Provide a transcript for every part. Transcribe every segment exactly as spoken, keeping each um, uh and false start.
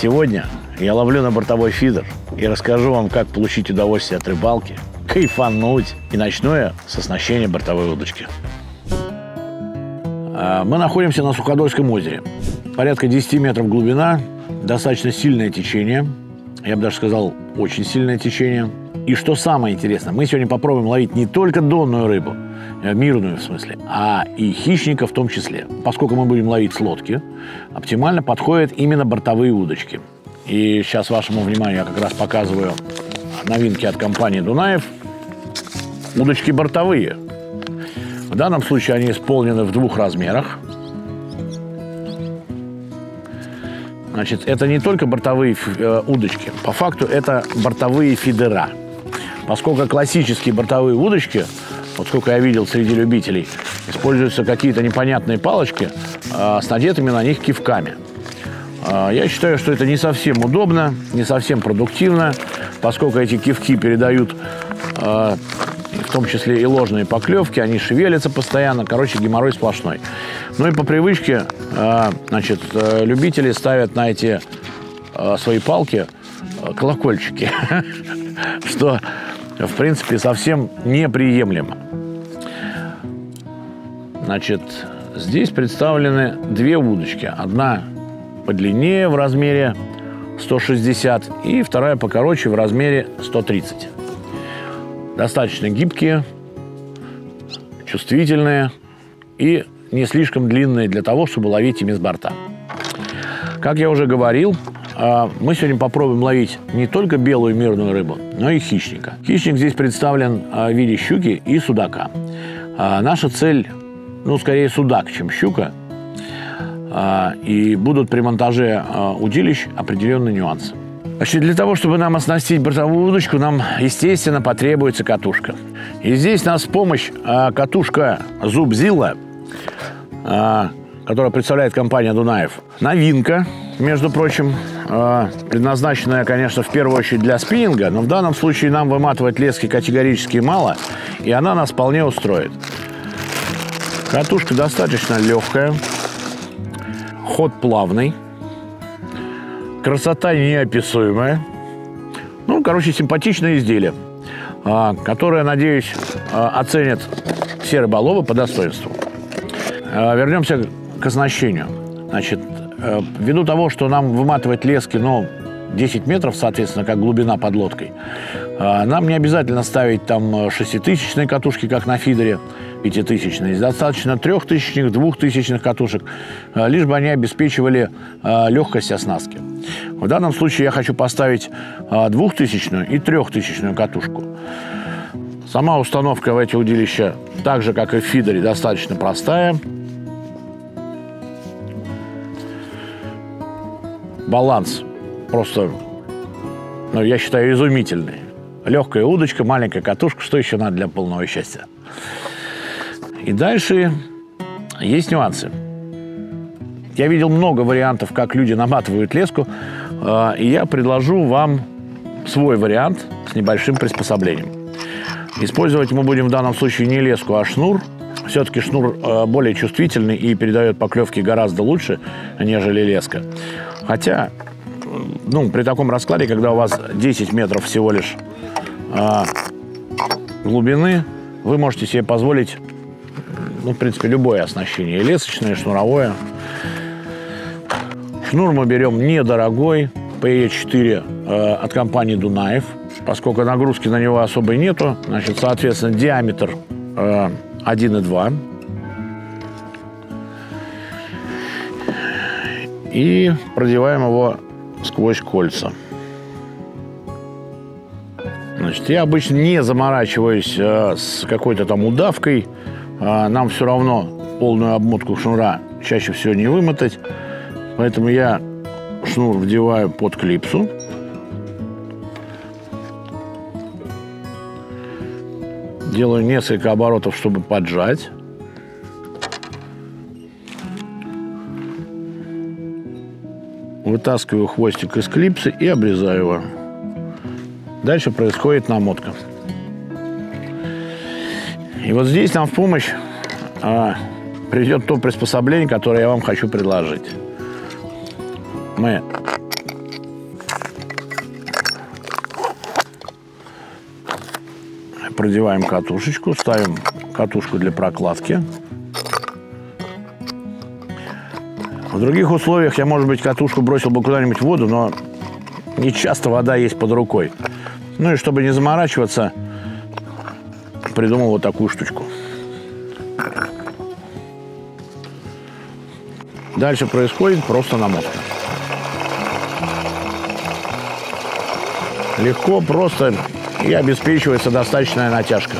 Сегодня я ловлю на бортовой фидер и расскажу вам, как получить удовольствие от рыбалки, кайфануть. И начну я с оснащения бортовой удочки. Мы находимся на Суходольском озере. Порядка десяти метров глубина, достаточно сильное течение. Я бы даже сказал, очень сильное течение. И что самое интересное, мы сегодня попробуем ловить не только донную рыбу, мирную в смысле, а и хищника в том числе. Поскольку мы будем ловить с лодки, оптимально подходят именно бортовые удочки. И сейчас вашему вниманию я как раз показываю новинки от компании Дунаев. Удочки бортовые. В данном случае они исполнены в двух размерах. Значит, это не только бортовые э, удочки, по факту это бортовые фидера. Поскольку классические бортовые удочки, вот сколько я видел среди любителей, используются какие-то непонятные палочки э, с надетыми на них кивками. Э, я считаю, что это не совсем удобно, не совсем продуктивно, поскольку эти кивки передают э, в том числе и ложные поклевки, они шевелятся постоянно, короче, геморрой сплошной. Ну и по привычке, значит, любители ставят на эти свои палки колокольчики, что, в принципе, совсем неприемлемо. Значит, здесь представлены две удочки. Одна подлиннее в размере сто шестьдесят и вторая покороче в размере сто тридцать. Достаточно гибкие, чувствительные и не слишком длинные для того, чтобы ловить ими с борта. Как я уже говорил, мы сегодня попробуем ловить не только белую мирную рыбу, но и хищника. Хищник здесь представлен в виде щуки и судака. Наша цель, ну, скорее судак, чем щука. И будут при монтаже удилищ определенные нюансы. Значит, для того, чтобы нам оснастить бортовую удочку, нам, естественно, потребуется катушка. И здесь нас в помощь катушка ZubZilla, которая представляет компания Дунаев. Новинка, между прочим, предназначенная, конечно, в первую очередь для спиннинга, но в данном случае нам выматывать лески категорически мало, и она нас вполне устроит. Катушка достаточно легкая, ход плавный, красота неописуемая. Ну, короче, симпатичное изделие, которое, надеюсь, оценят все рыболовы по достоинству. Вернемся к оснащению. Значит, ввиду того, что нам выматывать лески, ну, десять метров, соответственно, как глубина под лодкой, нам не обязательно ставить там шеститысячные катушки, как на фидере, пятитысячные. Достаточно трехтысячных, двухтысячных катушек, лишь бы они обеспечивали легкость оснастки. В данном случае я хочу поставить двухтысячную и трехтысячную катушку. Сама установка в эти удилища, так же, как и в фидере, достаточно простая. Баланс просто, ну, я считаю, изумительный. Легкая удочка, маленькая катушка, что еще надо для полного счастья? И дальше есть нюансы. Я видел много вариантов, как люди наматывают леску, и я предложу вам свой вариант с небольшим приспособлением. Использовать мы будем в данном случае не леску, а шнур. Все-таки шнур более чувствительный и передает поклевки гораздо лучше, нежели леска. Хотя, ну, при таком раскладе, когда у вас десять метров всего лишь а, глубины, вы можете себе позволить, ну, в принципе, любое оснащение, и лесочное, и шнуровое. Шнур мы берем недорогой, пэ е четыре э, от компании Дунаев. Поскольку нагрузки на него особой нету, значит, соответственно, диаметр э, один и два. И продеваем его сквозь кольца. Значит, я обычно не заморачиваюсь э, с какой-то там удавкой. Э, нам все равно полную обмотку шнура чаще всего не вымотать. Поэтому я шнур вдеваю под клипсу. Делаю несколько оборотов, чтобы поджать. Вытаскиваю хвостик из клипсы и обрезаю его. Дальше происходит намотка. И вот здесь нам в помощь а, придет то приспособление, которое я вам хочу предложить. Мы продеваем катушечку, ставим катушку для прокладки. В других условиях я, может быть, катушку бросил бы куда-нибудь в воду, но не часто вода есть под рукой. Ну и чтобы не заморачиваться, придумал вот такую штучку. Дальше происходит просто намотка. Легко, просто и обеспечивается достаточная натяжка.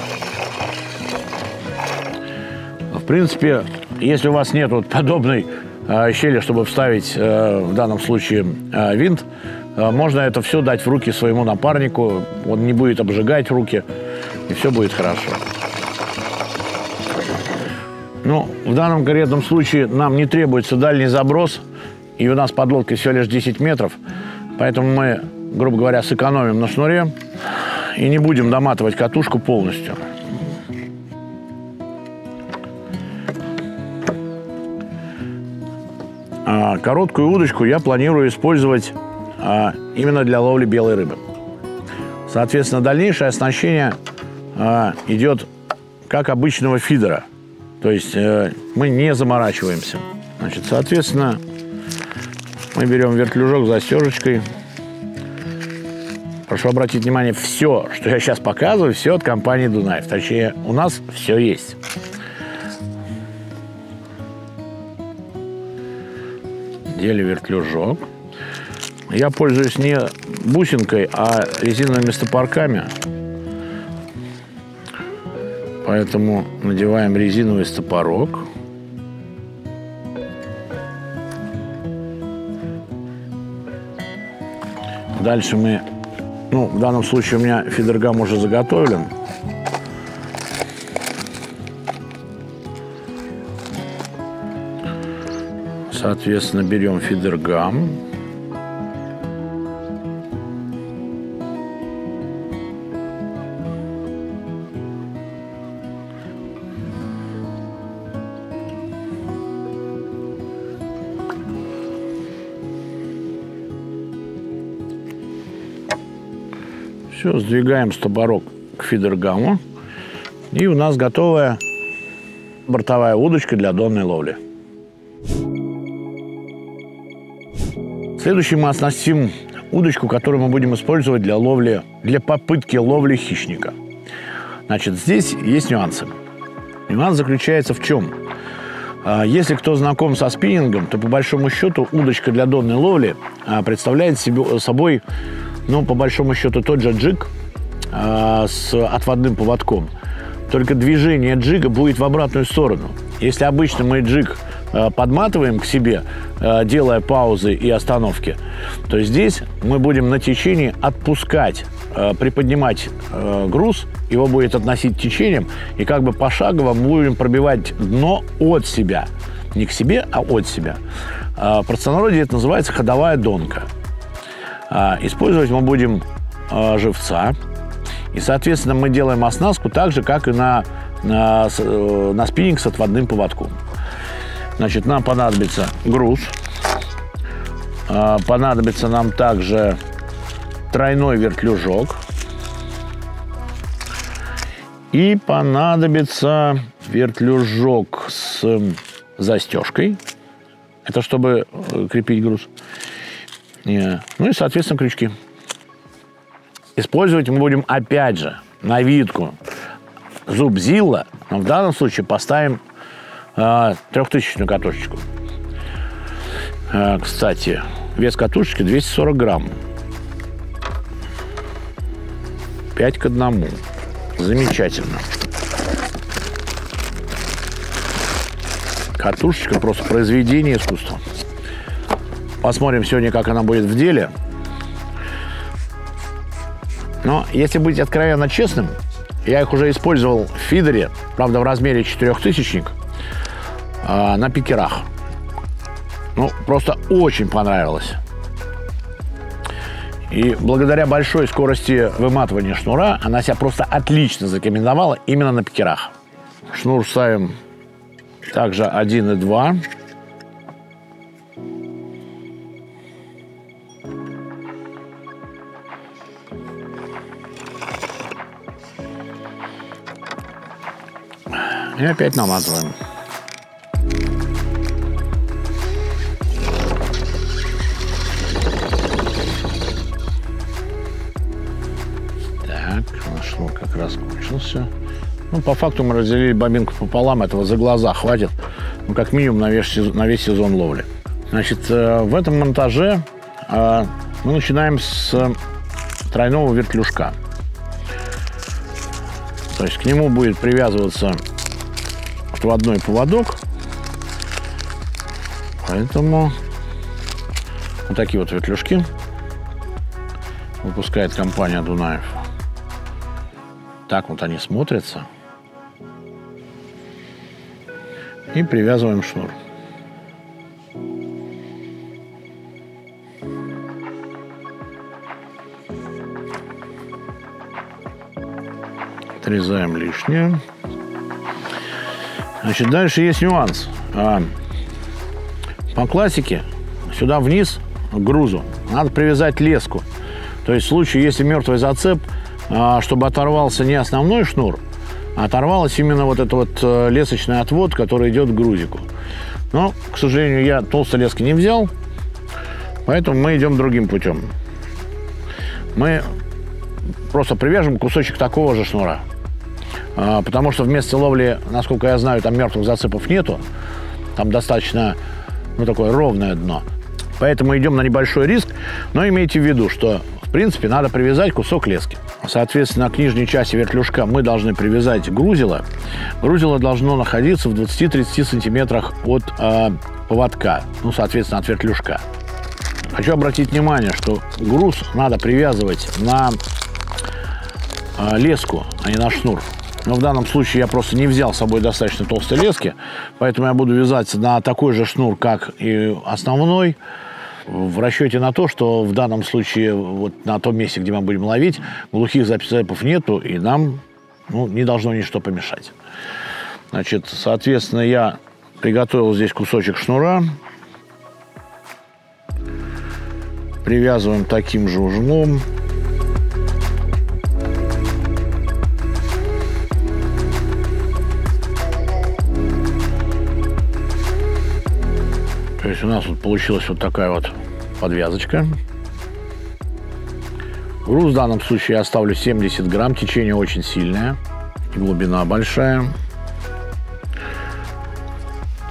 В принципе, если у вас нет вот подобной э, щели, чтобы вставить э, в данном случае э, винт, э, можно это все дать в руки своему напарнику, он не будет обжигать руки, и все будет хорошо. Ну, в данном конкретном случае нам не требуется дальний заброс, и у нас под лодкой всего лишь десять метров, поэтому мы, грубо говоря, сэкономим на шнуре и не будем доматывать катушку полностью. Короткую удочку я планирую использовать именно для ловли белой рыбы. Соответственно, дальнейшее оснащение идет как обычного фидера. То есть мы не заморачиваемся. Значит, соответственно, мы берем вертлюжок с застежечкой. Прошу обратить внимание, все, что я сейчас показываю, все от компании Дунаев. Точнее, у нас все есть. Делаю вертлюжок. Я пользуюсь не бусинкой, а резиновыми стопорками. Поэтому надеваем резиновый стопорок. Дальше мы... Ну, в данном случае у меня фидергам уже заготовлен. Соответственно, берем фидергам. Все, сдвигаем стопорок к фидергаму, и у нас готовая бортовая удочка для донной ловли. Следующим мы оснастим удочку, которую мы будем использовать для ловли, для попытки ловли хищника. Значит, здесь есть нюансы. Нюанс заключается в чем? Если кто знаком со спиннингом, то по большому счету удочка для донной ловли представляет собой, ну, по большому счету, тот же джиг э, с отводным поводком. Только движение джига будет в обратную сторону. Если обычно мы джиг э, подматываем к себе, э, делая паузы и остановки, то здесь мы будем на течении отпускать, э, приподнимать э, груз, его будет относить течением, и как бы пошагово мы будем пробивать дно от себя. Не к себе, а от себя. Э, в простонародье это называется ходовая донка. Использовать мы будем э, живца, и, соответственно, мы делаем оснастку так же, как и на, на, на спиннинг с отводным поводком. Значит, нам понадобится груз, э, понадобится нам также тройной вертлюжок, и понадобится вертлюжок с э, застежкой, это чтобы крепить груз. Yeah. Ну и, соответственно, крючки. Использовать мы будем, опять же, навидку ZubZilla, но в данном случае поставим трехтысячную э, катушечку. Э, кстати, вес катушечки двести сорок грамм. пять к одному. Замечательно. Катушечка просто произведение искусства. Посмотрим сегодня, как она будет в деле. Но если быть откровенно честным, я их уже использовал в фидере, правда, в размере четырехтысячник, э, на пикерах. Ну, просто очень понравилось. И благодаря большой скорости выматывания шнура она себя просто отлично зарекомендовала именно на пикерах. Шнур ставим также один и два. И опять намазываем. Так, наш лук как раз кончился. Ну, по факту мы разделили бобинку пополам, этого за глаза хватит. Ну, как минимум на весь, на весь сезон ловли. Значит, в этом монтаже мы начинаем с тройного вертлюжка. То есть к нему будет привязываться отводной поводок. Поэтому вот такие вот вертлюжки выпускает компания Дунаев. Так вот они смотрятся. И привязываем шнур. Отрезаем лишнее. Значит, дальше есть нюанс. По классике сюда вниз, к грузу, надо привязать леску. То есть в случае, если мертвый зацеп, чтобы оторвался не основной шнур, а оторвалась именно вот этот вот лесочный отвод, который идет к грузику. Но, к сожалению, я толстой лески не взял, поэтому мы идем другим путем. Мы просто привяжем кусочек такого же шнура. Потому что в месте ловли, насколько я знаю, там мертвых зацепов нету. Там достаточно, ну, такое ровное дно. Поэтому идем на небольшой риск. Но имейте в виду, что, в принципе, надо привязать кусок лески. Соответственно, к нижней части вертлюжка мы должны привязать грузило. Грузило должно находиться в двадцати-тридцати сантиметрах от э, поводка. Ну, соответственно, от вертлюжка. Хочу обратить внимание, что груз надо привязывать на э, леску, а не на шнур. Но в данном случае я просто не взял с собой достаточно толстой лески, поэтому я буду вязать на такой же шнур, как и основной, в расчете на то, что в данном случае вот на том месте, где мы будем ловить, глухих зацепов нету, и нам, ну, не должно ничто помешать. Значит, соответственно, я приготовил здесь кусочек шнура. Привязываем таким же узлом. То есть у нас вот получилась вот такая вот подвязочка. Груз в данном случае я оставлю семьдесят грамм. Течение очень сильное. И глубина большая.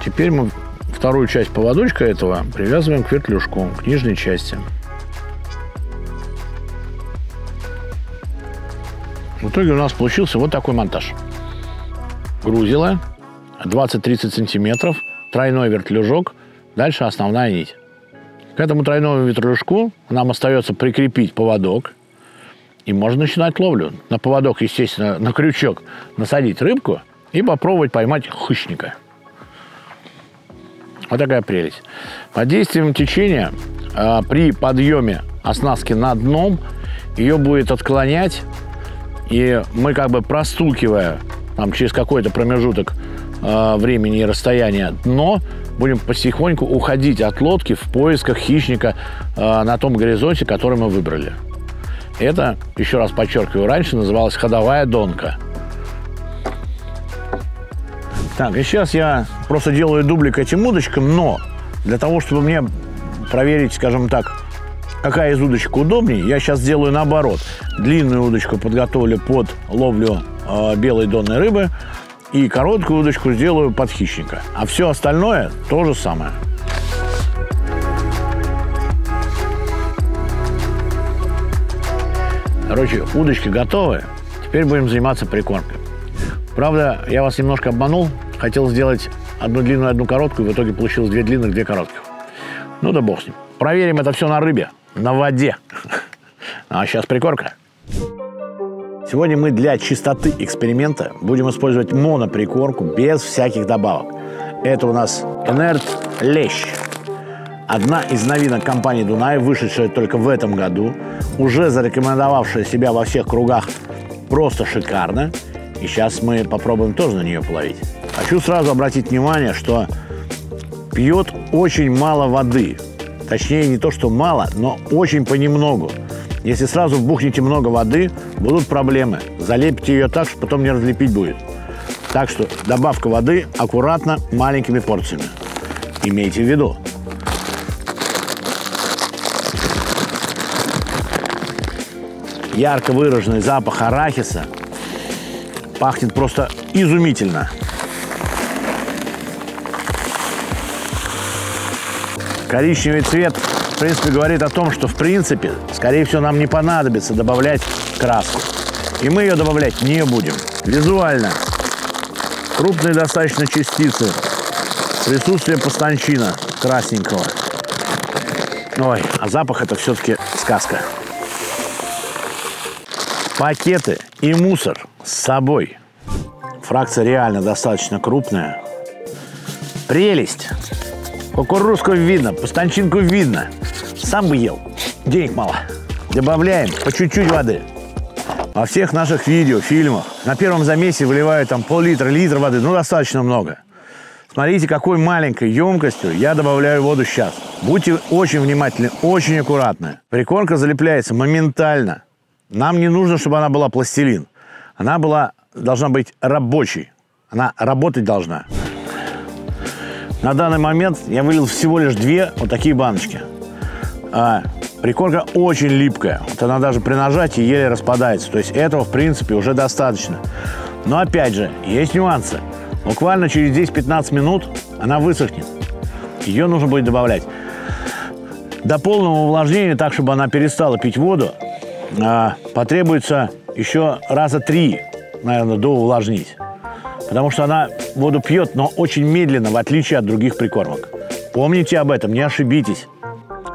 Теперь мы вторую часть поводочка этого привязываем к вертлюжку, к нижней части. В итоге у нас получился вот такой монтаж. Грузило двадцать-тридцать сантиметров. Тройной вертлюжок. Дальше основная нить. К этому тройному вертлюжку нам остается прикрепить поводок. И можно начинать ловлю. На поводок, естественно, на крючок насадить рыбку и попробовать поймать хищника. Вот такая прелесть. Под действием течения э, при подъеме оснастки на дном ее будет отклонять. И мы, как бы простукивая там, через какой-то промежуток э, времени и расстояния дно, будем потихоньку уходить от лодки в поисках хищника э, на том горизонте, который мы выбрали. Это, еще раз подчеркиваю, раньше называлась ходовая донка. Так, и сейчас я просто делаю дублик этим удочкам, но для того, чтобы мне проверить, скажем так, какая из удочек удобнее, я сейчас делаю наоборот. Длинную удочку подготовлю под ловлю э, белой донной рыбы, и короткую удочку сделаю под хищника. А все остальное то же самое. Короче, удочки готовы. Теперь будем заниматься прикормкой. Правда, я вас немножко обманул. Хотел сделать одну длинную, одну короткую. В итоге получилось две длинных, две коротких. Ну да бог с ним. Проверим это все на рыбе, на воде. А сейчас прикормка. Сегодня мы для чистоты эксперимента будем использовать моноприкормку без всяких добавок. Это у нас инерт лещ. Одна из новинок компании Дунаев, вышедшая только в этом году, уже зарекомендовавшая себя во всех кругах просто шикарно. И сейчас мы попробуем тоже на нее половить. Хочу сразу обратить внимание, что пьет очень мало воды. Точнее, не то, что мало, но очень понемногу. Если сразу вбухните много воды, будут проблемы. Залепите ее так, что потом не разлепить будет. Так что добавка воды аккуратно, маленькими порциями. Имейте в виду. Ярко выраженный запах арахиса пахнет просто изумительно. Коричневый цвет, в принципе, говорит о том, что, в принципе, скорее всего, нам не понадобится добавлять краску. И мы ее добавлять не будем. Визуально крупные достаточно частицы. Присутствие постанчина красненького. Ой, а запах — это все-таки сказка. Пакеты и мусор с собой. Фракция реально достаточно крупная. Прелесть. Кукурузку видно, постанчинку видно. Сам бы ел, денег мало. Добавляем по чуть-чуть воды. Во всех наших видео, фильмах на первом замесе выливают там пол-литра, литр воды, ну достаточно много. Смотрите, какой маленькой емкостью я добавляю воду сейчас. Будьте очень внимательны, очень аккуратны. Прикормка залепляется моментально. Нам не нужно, чтобы она была пластилин. Она была, должна быть рабочей. Она работать должна. На данный момент я вылил всего лишь две вот такие баночки. А прикормка очень липкая. Вот она даже при нажатии еле распадается. То есть этого, в принципе, уже достаточно. Но опять же, есть нюансы. Буквально через десять-пятнадцать минут она высохнет. Ее нужно будет добавлять. До полного увлажнения, так, чтобы она перестала пить воду, потребуется еще раза три, наверное, доувлажнить. Потому что она воду пьет, но очень медленно, в отличие от других прикормок. Помните об этом, не ошибитесь.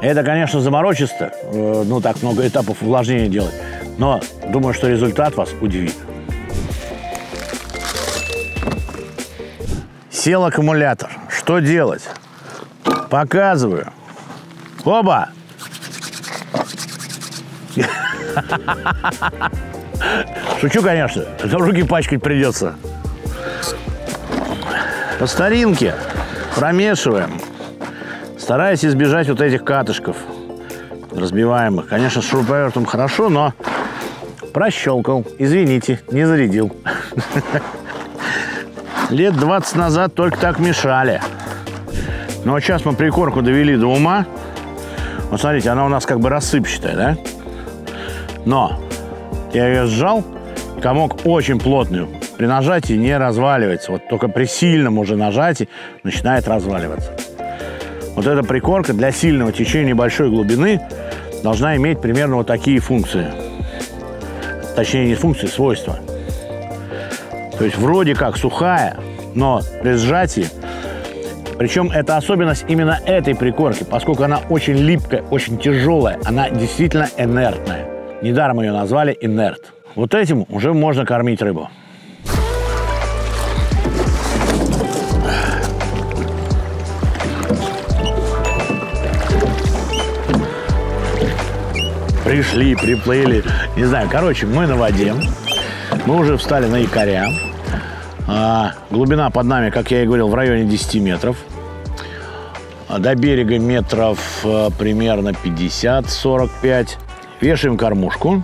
Это, конечно, заморочисто, ну, так много этапов увлажнения делать, но думаю, что результат вас удивит. Сел аккумулятор. Что делать? Показываю. Оба! Шучу, конечно. Руки пачкать придется. По старинке промешиваем, стараясь избежать вот этих катышков разбиваемых. Конечно, с шуруповертом хорошо, но прощелкал. Извините, не зарядил. Лет двадцать назад только так мешали. Ну, а сейчас мы прикормку довели до ума. Вот смотрите, она у нас как бы рассыпчатая, да? Но я ее сжал, комок очень плотный. При нажатии не разваливается. Вот только при сильном уже нажатии начинает разваливаться. Вот эта прикормка для сильного течения большой глубины должна иметь примерно вот такие функции. Точнее, не функции, свойства. То есть вроде как сухая, но при сжатии. Причем это особенность именно этой прикормки, поскольку она очень липкая, очень тяжелая, она действительно инертная. Недаром ее назвали инерт. Вот этим уже можно кормить рыбу. Пришли, приплыли, не знаю, короче, мы на воде. Мы уже встали на якоря. А, глубина под нами, как я и говорил, в районе десяти метров. А до берега метров а, примерно пятьдесят-сорок пять. Вешаем кормушку.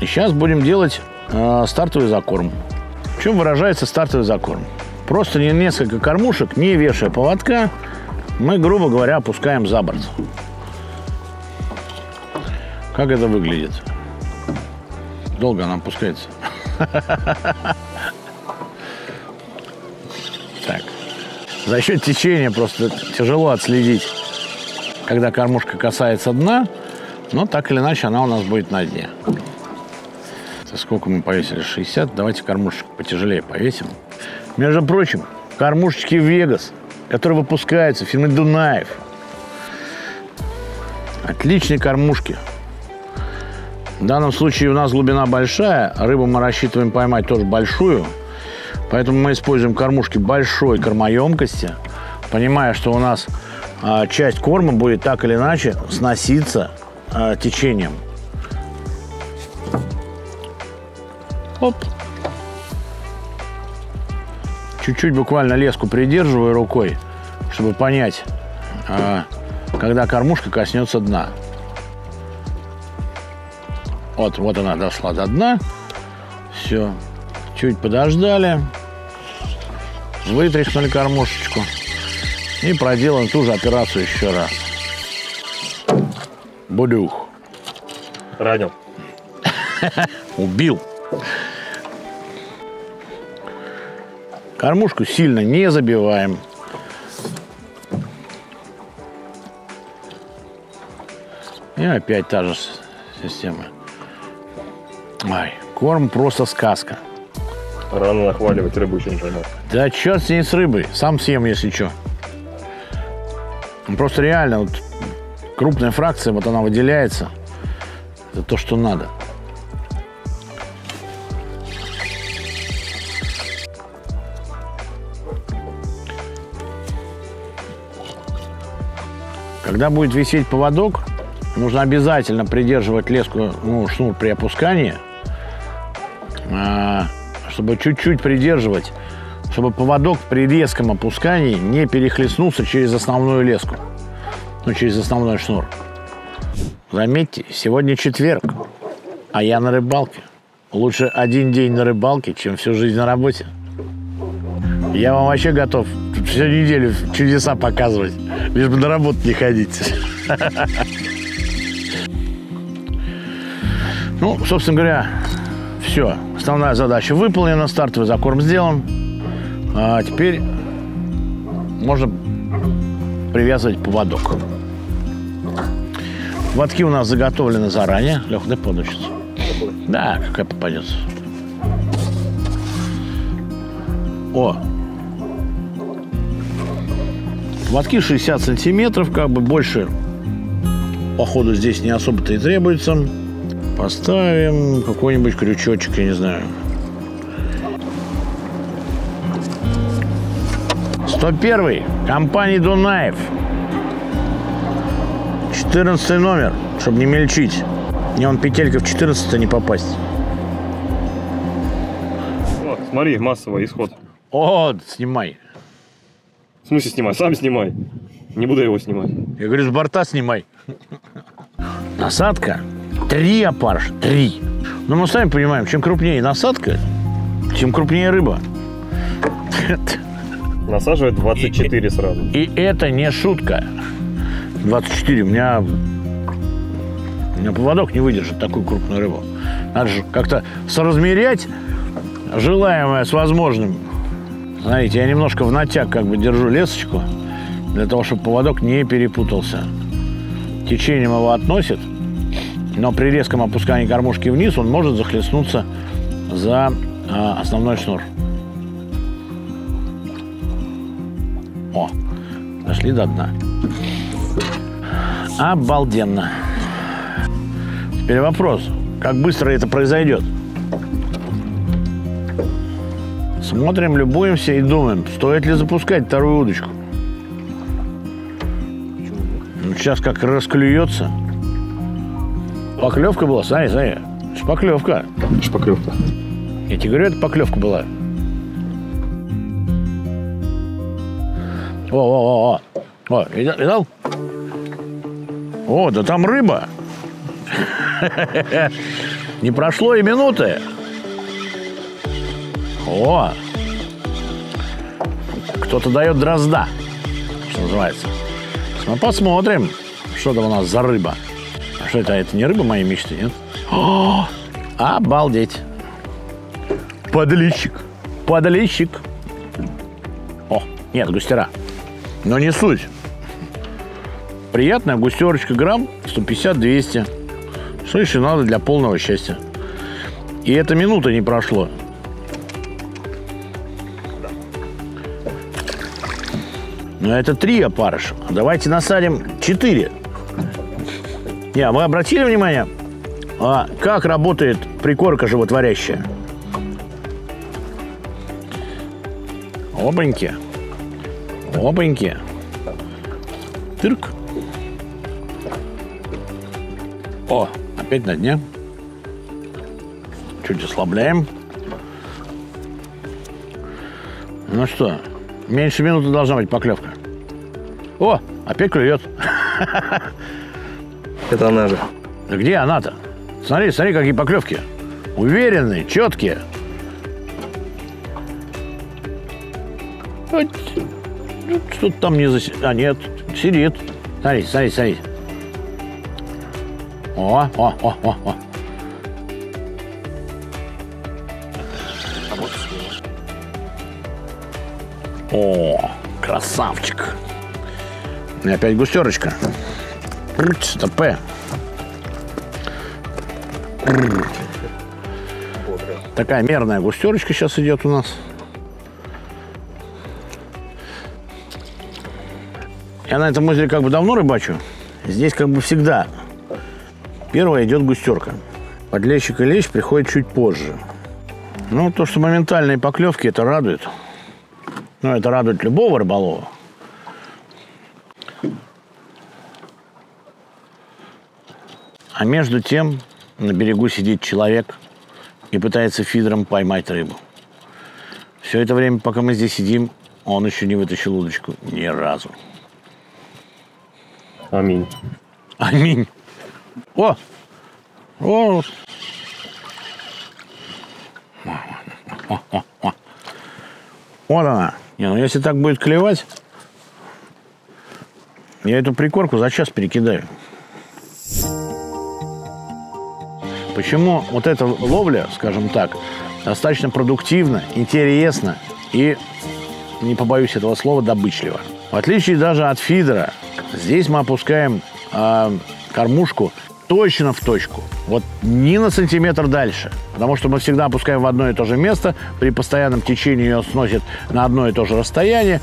И сейчас будем делать а, стартовый закорм. В чем выражается стартовый закорм? Просто несколько кормушек, не вешая поводка, мы, грубо говоря, опускаем за борт. Как это выглядит? Долго она опускается. Так. За счет течения просто тяжело отследить, когда кормушка касается дна, но так или иначе она у нас будет на дне. Это сколько мы повесили? шестьдесят. Давайте кормушечку потяжелее повесим. Между прочим, кормушечки Вегас, которые выпускаются в фирме Дунаев. Отличные кормушки. В данном случае у нас глубина большая, рыбу мы рассчитываем поймать тоже большую, поэтому мы используем кормушки большой кормоемкости, понимая, что у нас э, часть корма будет так или иначе сноситься э, течением. Оп. Чуть-чуть буквально леску придерживаю рукой, чтобы понять, э, когда кормушка коснется дна. Вот, вот она дошла до дна. Все. Чуть подождали. вытряхнули кормушечку и проделаем ту же операцию еще раз. Булюх. Ранил. Убил. Кормушку сильно не забиваем. И опять та же система. Ай, корм просто сказка. Рано нахваливать, рыбу еще не поймал. Да черт с ней с рыбой, сам съем, если что. Просто реально, вот, крупная фракция, вот она выделяется. Это то, что надо. Когда будет висеть поводок, нужно обязательно придерживать леску, ну, шнур при опускании, чтобы чуть-чуть придерживать, чтобы поводок при резком опускании не перехлестнулся через основную леску, ну, через основной шнур. Заметьте, сегодня четверг, а я на рыбалке. Лучше один день на рыбалке, чем всю жизнь на работе. Я вам вообще готов всю неделю чудеса показывать, лишь бы на работу не ходить. Ну, собственно говоря, все. Основная задача выполнена, стартовый закорм сделан. А теперь можно привязывать поводок. Поводки у нас заготовлены заранее. Лех, дай подучиться. Да, какая попадется. О! Поводки шестьдесят сантиметров, как бы больше, походу, здесь не особо-то и требуется. Поставим какой-нибудь крючочек, я не знаю. сто первый компании Дунаев. четырнадцатый номер, чтобы не мельчить. Мне он петелька в четырнадцать не попасть. О, смотри, массовый исход. О, снимай. В смысле снимай? Сам снимай. Не буду его снимать. Я говорю, с борта снимай. Насадка. Три опарыша, три. Но мы сами понимаем, чем крупнее насадка, тем крупнее рыба. Насаживает двадцать четыре и, сразу. И это не шутка. двадцать четыре. У меня, у меня поводок не выдержит такую крупную рыбу. Надо же как-то соразмерять желаемое с возможным. Смотрите, я немножко в натяг как бы держу лесочку, для того, чтобы поводок не перепутался. Течением его относит. Но при резком опускании кормушки вниз он может захлестнуться за э, основной шнур. О, дошли до дна. Обалденно. Теперь вопрос, как быстро это произойдет? Смотрим, любуемся и думаем, стоит ли запускать вторую удочку. Ну, сейчас как расклюется. Поклевка была, смотри, смотри, шпаклевка. Шпаклевка. Я тебе говорю, это поклевка была. О, о, о, о, о, видал? О, да там рыба. Не прошло и минуты. О, кто-то дает дрозда, что называется. Мы посмотрим, что там у нас за рыба. Что это? Это не рыба моей мечты, нет? О, обалдеть! Подлещик! Подлещик! О, нет, густера. Но не суть. Приятная густерочка, грамм сто пятьдесят — двести. Что еще надо для полного счастья? И эта минута не прошло. Но это три опарыша. Давайте насадим четыре. Не, вы обратили внимание, а как работает прикормка животворящая? Опаньки. Опаньки. Тырк. О, опять на дне. Чуть ослабляем. Ну что, меньше минуты должна быть поклевка. О, опять клюет. Это она же. Да где она-то? Смотри, смотри, какие поклевки. Уверенные, четкие. Что-то там не засидит. А, нет, сидит. Смотри, смотри, смотри. О, о, о, о, о. О, красавчик. И опять густерочка. П. Такая мерная густерочка сейчас идет у нас. Я на этом озере как бы давно рыбачу. Здесь как бы всегда первая идет густерка. Подлещик и лещ приходят чуть позже. Ну, то, что моментальные поклевки, это радует. Ну, это радует любого рыболова. А между тем на берегу сидит человек и пытается фидером поймать рыбу. Все это время, пока мы здесь сидим, он еще не вытащил удочку ни разу. Аминь. Аминь. О! О! О, о, о. Вот она. Не, ну если так будет клевать, я эту прикормку за час перекидаю. Почему вот эта ловля, скажем так, достаточно продуктивна, интересна и, не побоюсь этого слова, добычлива. В отличие даже от фидера, здесь мы опускаем э, кормушку точно в точку. Вот ни на сантиметр дальше. Потому что мы всегда опускаем в одно и то же место, при постоянном течении ее сносит на одно и то же расстояние.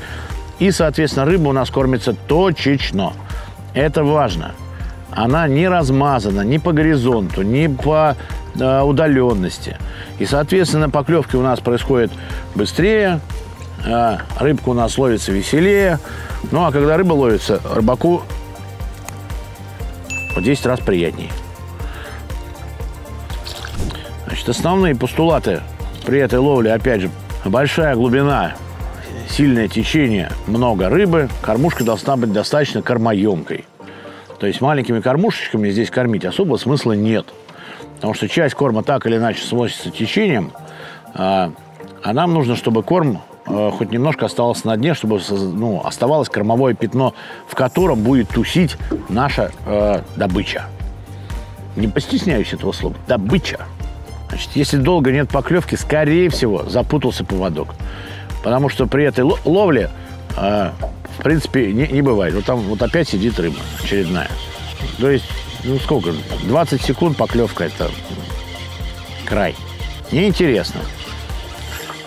И, соответственно, рыба у нас кормится точечно. Это важно. Она не размазана ни по горизонту, ни по э, удаленности. И, соответственно, поклевки у нас происходят быстрее, э, рыбка у нас ловится веселее. Ну, а когда рыба ловится, рыбаку в десять раз приятней. Значит, основные постулаты при этой ловле, опять же, большая глубина, сильное течение, много рыбы. Кормушка должна быть достаточно кормоемкой. То есть маленькими кормушечками здесь кормить особо смысла нет. Потому что часть корма так или иначе сносится течением, а нам нужно, чтобы корм хоть немножко оставался на дне, чтобы ну, оставалось кормовое пятно, в котором будет тусить наша э, добыча. Не постесняюсь этого слова. Добыча. Значит, если долго нет поклевки, скорее всего, запутался поводок. Потому что при этой ловле... Э, В принципе, не, не бывает. Вот там вот опять сидит рыба очередная. То есть, ну сколько? двадцать секунд поклевка – это край. Неинтересно.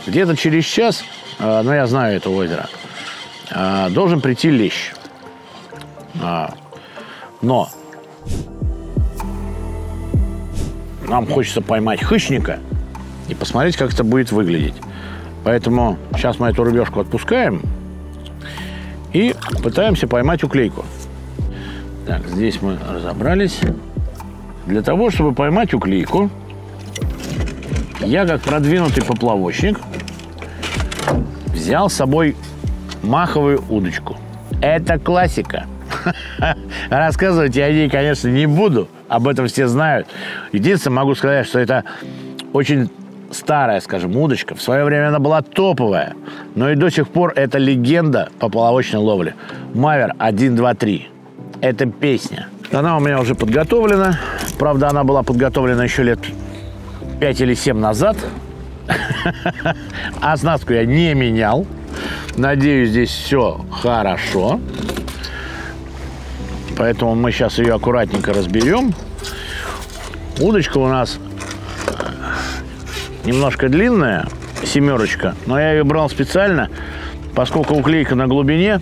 Где-то через час, э, но я знаю это озеро, э, должен прийти лещ. Э, но нам хочется поймать хищника и посмотреть, как это будет выглядеть. Поэтому сейчас мы эту рыбешку отпускаем. И пытаемся поймать уклейку. Так, здесь мы разобрались. Для того, чтобы поймать уклейку, я, как продвинутый поплавочник, взял с собой маховую удочку. Это классика. Рассказывать я о ней, конечно, не буду. Об этом все знают. Единственное, могу сказать, что это очень... старая, скажем, удочка. В свое время она была топовая, но и до сих пор это легенда по поплавочной ловле. Мавер один, два, три. Это песня. Она у меня уже подготовлена. Правда, она была подготовлена еще лет пять или семь назад. Оснастку я не менял. Надеюсь, здесь все хорошо. Поэтому мы сейчас ее аккуратненько разберем. Удочка у нас... немножко длинная, семерочка, но я ее брал специально, поскольку уклейка на глубине,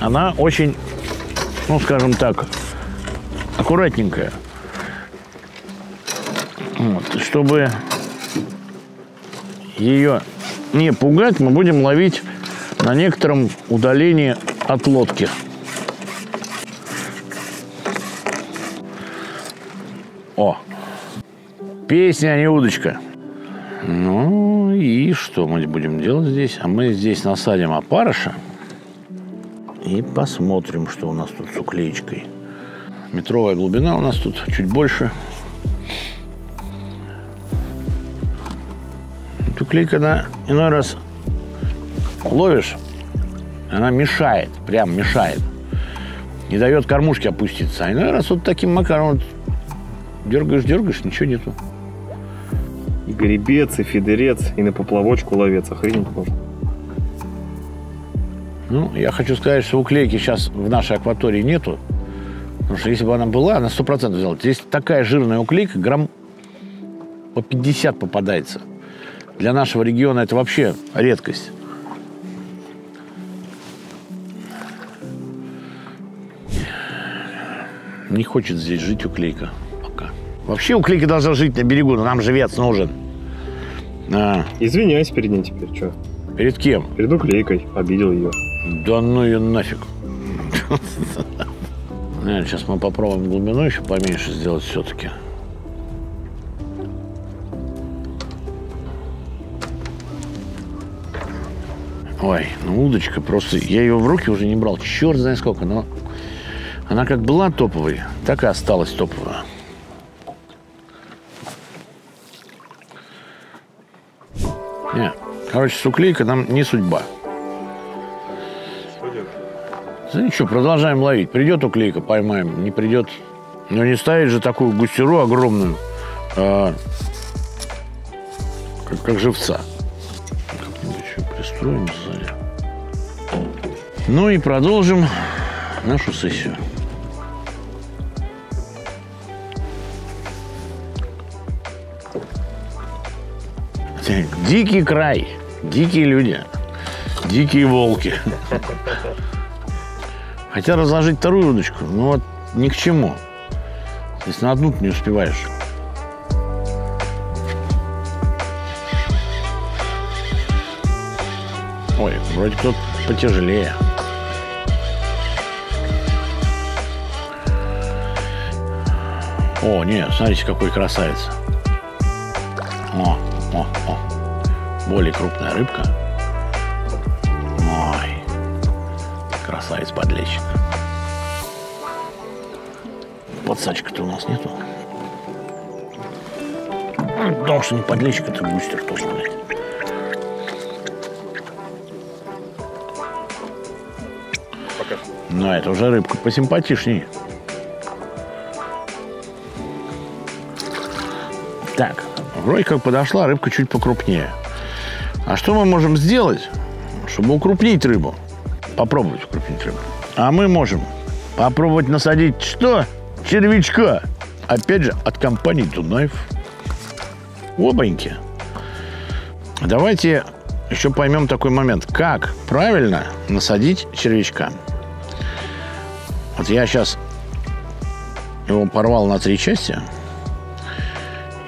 она очень, ну, скажем так, аккуратненькая. Вот. Чтобы ее не пугать, мы будем ловить на некотором удалении от лодки. О! Песня, а не удочка. Ну и что мы будем делать здесь? А мы здесь насадим опарыша и посмотрим, что у нас тут с уклеечкой. Метровая глубина у нас тут, чуть больше. Уклейка, на иной раз ловишь, Она мешает, прям мешает. Не дает кормушке опуститься. А иной раз вот таким макаром дергаешь, дергаешь, ничего нету. И гребец, и фидерец, и на поплавочку ловец. Охренеть можно. Ну, я хочу сказать, что уклейки сейчас в нашей акватории нету. Потому что если бы она была, она сто процентов взяла. Здесь такая жирная уклейка, грамм по пятьдесят попадается. Для нашего региона это вообще редкость. Не хочет здесь жить уклейка пока. Вообще уклейка должна жить на берегу, но нам живец нужен. А. Извиняюсь перед ней теперь, что? Перед кем? Перед уклейкой. Обидел ее. Да ну ее нафиг. Сейчас мы попробуем глубину еще поменьше сделать все-таки. Ой, ну удочка просто... Я ее в руки уже не брал, черт знает сколько, но... Она как была топовой, так и осталась топовая. Не, короче, с уклейкой нам не судьба. Да ничего, продолжаем ловить. Придет уклейка, поймаем, не придет. Но не ставить же такую густеру огромную, а, как, как живца. Как-нибудь еще пристроим сзади. Ну и продолжим нашу сессию. Дикий край, дикие люди, дикие волки. Хотя разложить вторую удочку, но вот ни к чему. То есть на одну ты не успеваешь. Ой, вроде кто-то потяжелее. О, нет, смотрите, какой красавец. О, о, о. Более крупная рыбка. Ой. Красавец подлещик. Подсачка-то у нас нету. Ну, потому что не подлещик, это бустер точно. Пока. Но это уже рыбка посимпатичнее. Так, вроде как подошла рыбка чуть покрупнее. А что мы можем сделать, чтобы укрупнить рыбу? Попробовать укрупнить рыбу. А мы можем попробовать насадить что? Червячка. Опять же, от компании Дунаев. Опаньки. Давайте еще поймем такой момент. Как правильно насадить червячка? Вот я сейчас его порвал на три части.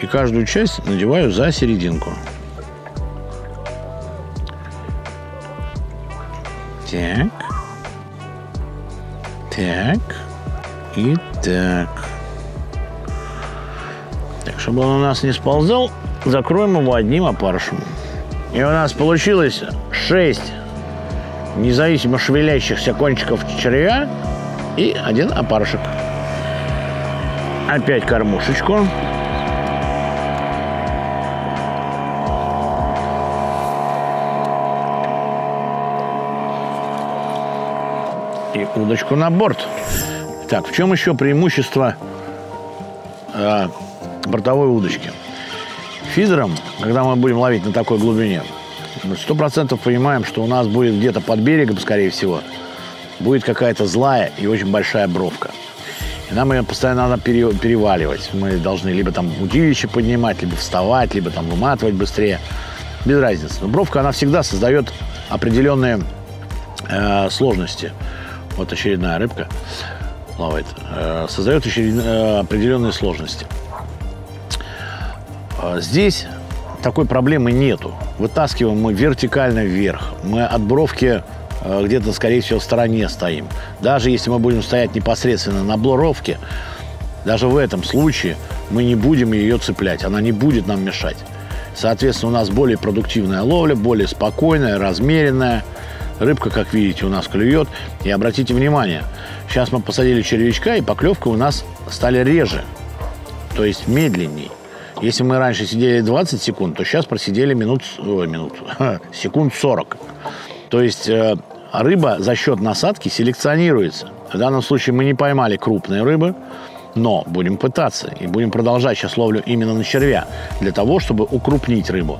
И каждую часть надеваю за серединку. Так. Так. И так. Так, чтобы он у нас не сползал, закроем его одним опарышем. И у нас получилось шесть независимо шевелящихся кончиков червя и один опарышек. Опять кормушечку. Удочку на борт. Так, в чем еще преимущество э, бортовой удочки? Фидером, когда мы будем ловить на такой глубине, мы сто процентов понимаем, что у нас будет где-то под берегом, скорее всего, будет какая-то злая и очень большая бровка. И нам ее постоянно надо пере, переваливать. Мы должны либо там удилище поднимать, либо вставать, либо там выматывать быстрее. Без разницы. Но бровка, она всегда создает определенные э, сложности. Вот очередная рыбка плавает, создает определенные сложности. Здесь такой проблемы нету. Вытаскиваем мы вертикально вверх. Мы от бровки где-то, скорее всего, в стороне стоим. Даже если мы будем стоять непосредственно на блоровке, даже в этом случае мы не будем ее цеплять. Она не будет нам мешать. Соответственно, у нас более продуктивная ловля, более спокойная, размеренная. Рыбка, как видите, у нас клюет. И обратите внимание, сейчас мы посадили червячка, и поклевка у нас стали реже, то есть медленней. Если мы раньше сидели двадцать секунд, то сейчас просидели минут, ой, минут секунд сорок. То есть э, рыба за счет насадки селекционируется. В данном случае мы не поймали крупные рыбы, но будем пытаться и будем продолжать сейчас ловлю именно на червя, для того, чтобы укрупнить рыбу.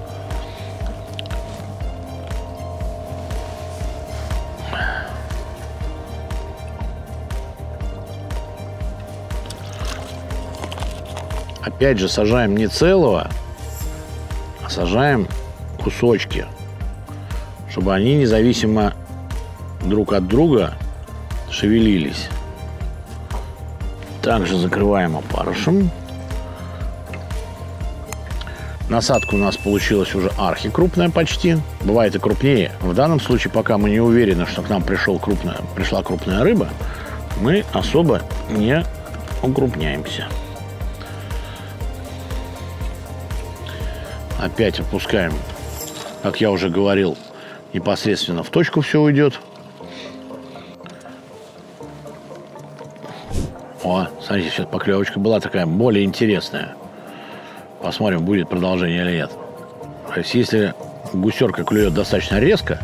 Опять же, сажаем не целого, а сажаем кусочки, чтобы они независимо друг от друга шевелились. Также закрываем опарышем. Насадка у нас получилась уже архикрупная почти. Бывает и крупнее. В данном случае, пока мы не уверены, что к нам пришел крупная, пришла крупная рыба, мы особо не укрупняемся. Опять опускаем, как я уже говорил, непосредственно в точку все уйдет. О, смотрите, сейчас поклевочка была такая более интересная. Посмотрим, будет продолжение или нет. То есть, если гусерка клюет достаточно резко,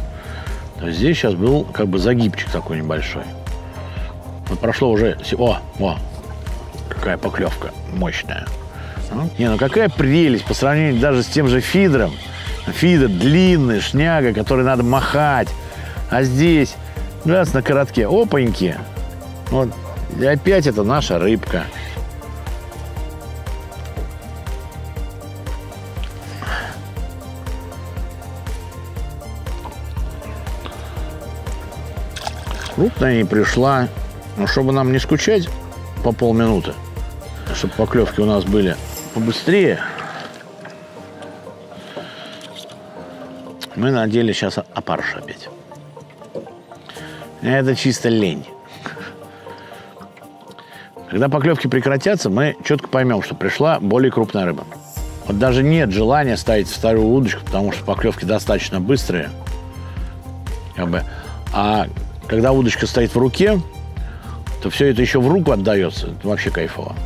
то здесь сейчас был как бы загибчик такой небольшой. Вот прошло уже... О, о, какая поклевка мощная. Не, ну какая прелесть по сравнению даже с тем же фидером. Фидер длинный, шняга, который надо махать. А здесь, раз на коротке, опаньки. Вот. И опять это наша рыбка. Крупная не пришла. Но чтобы нам не скучать по полминуты, чтобы поклевки у нас были побыстрее, мы надели сейчас опарыш опять. Это чисто лень. Когда поклевки прекратятся, мы четко поймем, что пришла более крупная рыба. Вот даже нет желания ставить вторую удочку, потому что поклевки достаточно быстрые. Как бы. А когда удочка стоит в руке, то все это еще в руку отдается. Это вообще кайфово.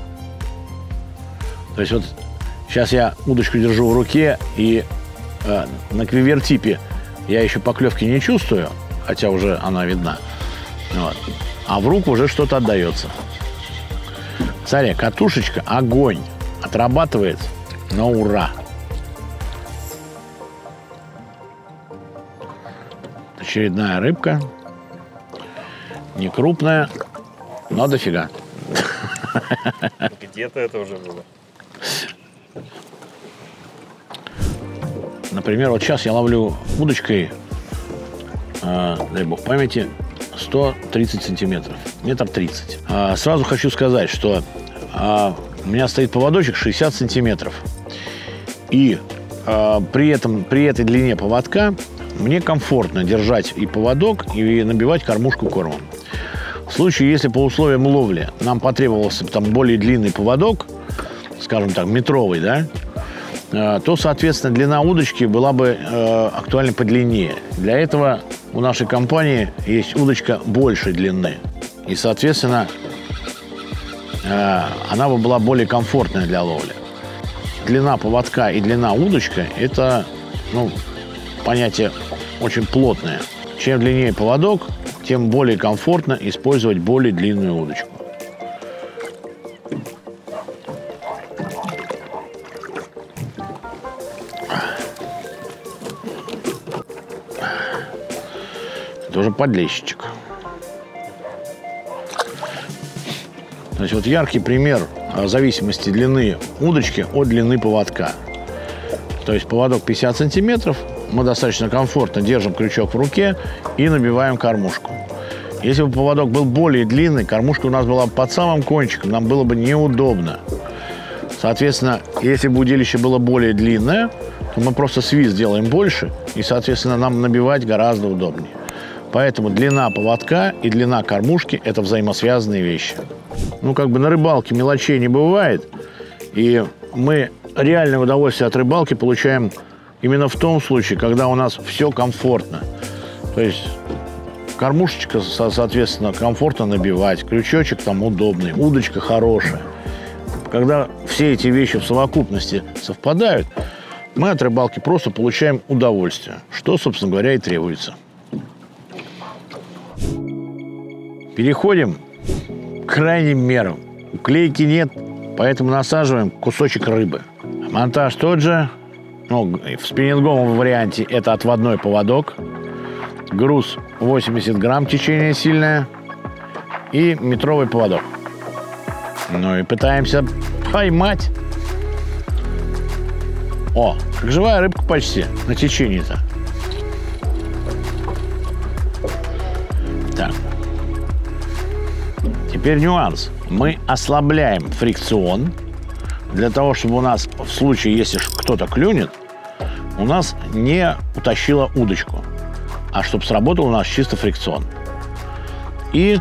То есть вот сейчас я удочку держу в руке, и э, на квивертипе я еще поклевки не чувствую, хотя уже она видна. Вот. А в руку уже что-то отдается. Смотри, катушечка, огонь, отрабатывает на ура. Очередная рыбка, не крупная, но дофига. Где-то это уже было. Например, вот сейчас я ловлю удочкой, э, дай бог памяти, сто тридцать сантиметров, метр тридцать. А, сразу хочу сказать, что а, у меня стоит поводочек шестьдесят сантиметров. И а, при, этом, при этой длине поводка мне комфортно держать и поводок, и набивать кормушку кормом. В случае, если по условиям ловли нам потребовался там более длинный поводок, скажем так, метровый, да, то, соответственно, длина удочки была бы э, актуальна подлиннее. Для этого у нашей компании есть удочка большей длины. И, соответственно, э, она бы была более комфортной для ловли. Длина поводка и длина удочка – это, ну, понятие очень плотное. Чем длиннее поводок, тем более комфортно использовать более длинную удочку. Уже подлещичек. То есть вот яркий пример зависимости длины удочки от длины поводка. То есть поводок пятьдесят сантиметров, мы достаточно комфортно держим крючок в руке и набиваем кормушку. Если бы поводок был более длинный, кормушка у нас была бы под самым кончиком, нам было бы неудобно. Соответственно, если бы удилище было более длинное, то мы просто свист делаем больше, и, соответственно, нам набивать гораздо удобнее. Поэтому длина поводка и длина кормушки – это взаимосвязанные вещи. Ну, как бы на рыбалке мелочей не бывает. И мы реальное удовольствие от рыбалки получаем именно в том случае, когда у нас все комфортно. То есть кормушечка, соответственно, комфортно набивать, крючочек там удобный, удочка хорошая. Когда все эти вещи в совокупности совпадают, мы от рыбалки просто получаем удовольствие, что, собственно говоря, и требуется. Переходим к крайним мерам. Клейки нет, поэтому насаживаем кусочек рыбы. Монтаж тот же. Ну, в спиннинговом варианте это отводной поводок. Груз восемьдесят грамм, течение сильное. И метровый поводок. Ну и пытаемся поймать. О, как живая рыбка почти на течении-то. Так. Теперь нюанс. Мы ослабляем фрикцион для того, чтобы у нас в случае, если кто-то клюнет, у нас не утащила удочку, а чтобы сработал у нас чисто фрикцион. И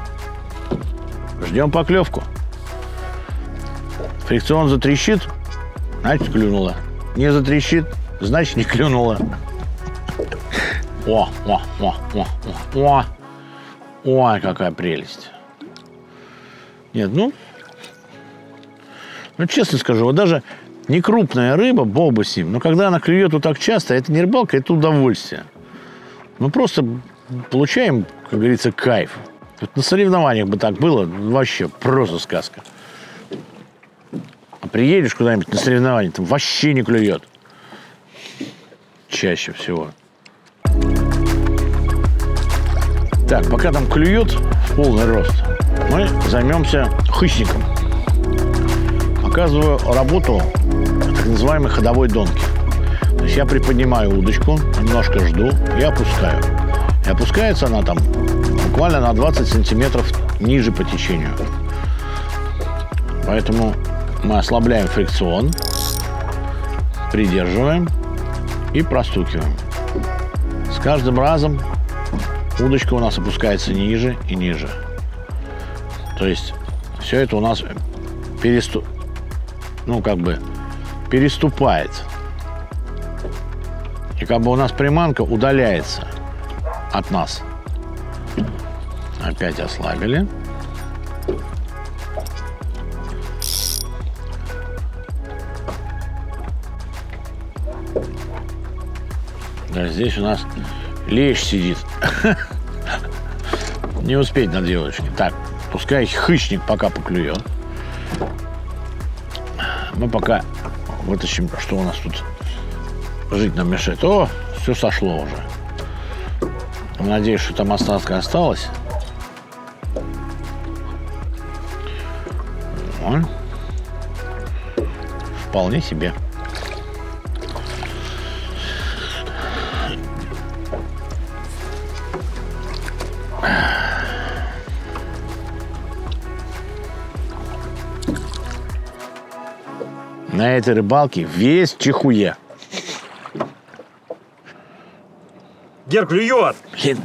ждем поклевку. Фрикцион затрещит, значит, клюнула. Не затрещит, значит, не клюнула. О, о, о, о, о, о. Ой, какая прелесть. Нет, ну, ну, честно скажу, вот даже не крупная рыба, бог бы с ним, но когда она клюет вот так часто, это не рыбалка, это удовольствие. Мы просто получаем, как говорится, кайф. Вот на соревнованиях бы так было, вообще просто сказка. А приедешь куда-нибудь на соревнования, там вообще не клюет. Чаще всего. Так, пока там клюет в полный рост, мы займемся хищником. Показываю работу так называемой ходовой донки. То есть я приподнимаю удочку, немножко жду и опускаю. И опускается она там буквально на двадцать сантиметров ниже по течению. Поэтому мы ослабляем фрикцион, придерживаем и простукиваем. С каждым разом удочка у нас опускается ниже и ниже. То есть все это у нас пересту... ну, как бы переступает. И как бы у нас приманка удаляется от нас. Опять ослабили. Да, здесь у нас лещ сидит. Не успеть на девочке. Так, пускай хищник пока поклюет. Мы пока вытащим, что у нас тут жить нам мешает. О, все сошло уже. Надеюсь, что там остатка осталась. О, вполне себе. На этой рыбалке весь чихуя. Гер клюет! Блин.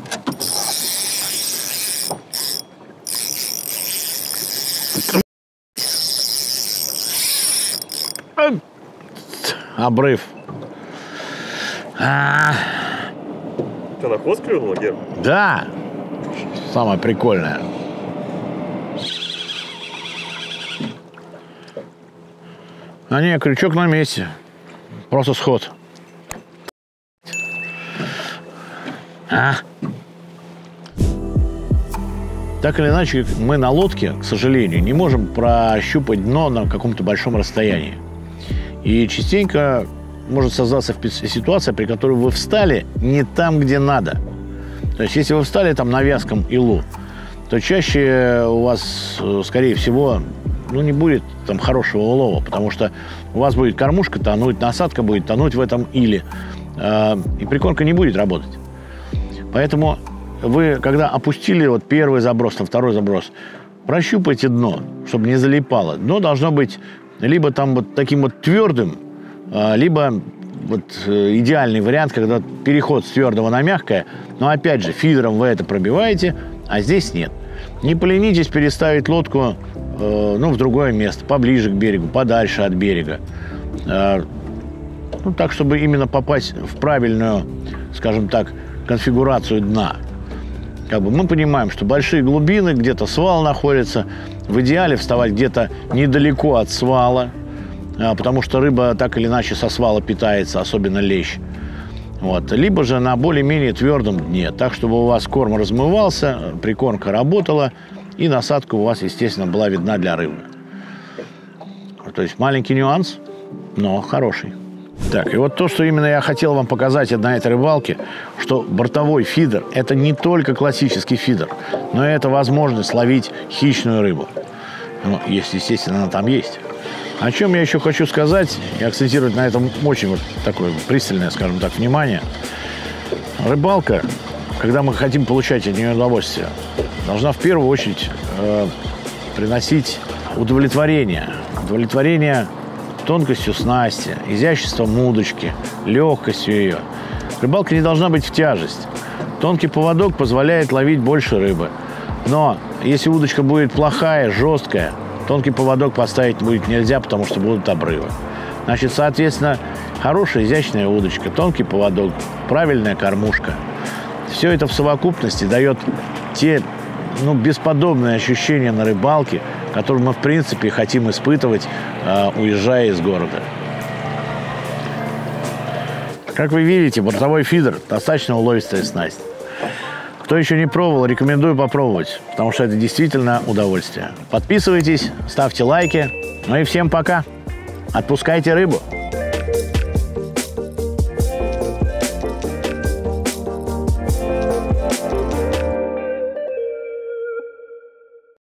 Обрыв. А -а -а. Ты на хвост клюнула, Гер? Да. Самое прикольное. А не, крючок на месте. Просто сход. А? Так или иначе, мы на лодке, к сожалению, не можем прощупать дно на каком-то большом расстоянии. И частенько может создаться ситуация, при которой вы встали не там, где надо. То есть, если вы встали там на вязком илу, то чаще у вас, скорее всего, ну, не будет там хорошего улова, потому что у вас будет кормушка тонуть, насадка будет тонуть в этом иле, э, и прикормка не будет работать. Поэтому вы, когда опустили вот первый заброс, там, второй заброс, прощупайте дно, чтобы не залипало. Дно должно быть либо там вот таким вот твердым, э, либо вот э, идеальный вариант, когда переход с твердого на мягкое, но опять же, фидером вы это пробиваете, а здесь нет. Не поленитесь переставить лодку, ну, в другое место, поближе к берегу, подальше от берега. Ну, так, чтобы именно попасть в правильную, скажем так, конфигурацию дна. Как бы мы понимаем, что большие глубины, где-то свал находится, в идеале вставать где-то недалеко от свала, потому что рыба так или иначе со свала питается, особенно лещ. Вот. Либо же на более-менее твердом дне, так, чтобы у вас корм размывался, прикормка работала, И насадка у вас, естественно, была видна для рыбы. То есть маленький нюанс, но хороший. Так, и вот то, что именно я хотел вам показать на этой рыбалке, что бортовой фидер – это не только классический фидер, но это возможность ловить хищную рыбу. Ну, если, естественно, она там есть. О чем я еще хочу сказать, и акцентировать на этом очень вот такое пристальное, скажем так, внимание. Рыбалка, когда мы хотим получать от нее удовольствие, должна в первую очередь э, приносить удовлетворение. Удовлетворение тонкостью снасти, изяществом удочки, легкостью ее. Рыбалка не должна быть в тяжесть. Тонкий поводок позволяет ловить больше рыбы. Но если удочка будет плохая, жесткая, тонкий поводок поставить будет нельзя, потому что будут обрывы. Значит, соответственно, хорошая изящная удочка, тонкий поводок, правильная кормушка. Все это в совокупности дает те, ну, бесподобные ощущения на рыбалке, которые мы, в принципе, хотим испытывать, э, уезжая из города. Как вы видите, бортовой фидер – достаточно уловистая снасть. Кто еще не пробовал, рекомендую попробовать, потому что это действительно удовольствие. Подписывайтесь, ставьте лайки. Ну и всем пока. Отпускайте рыбу.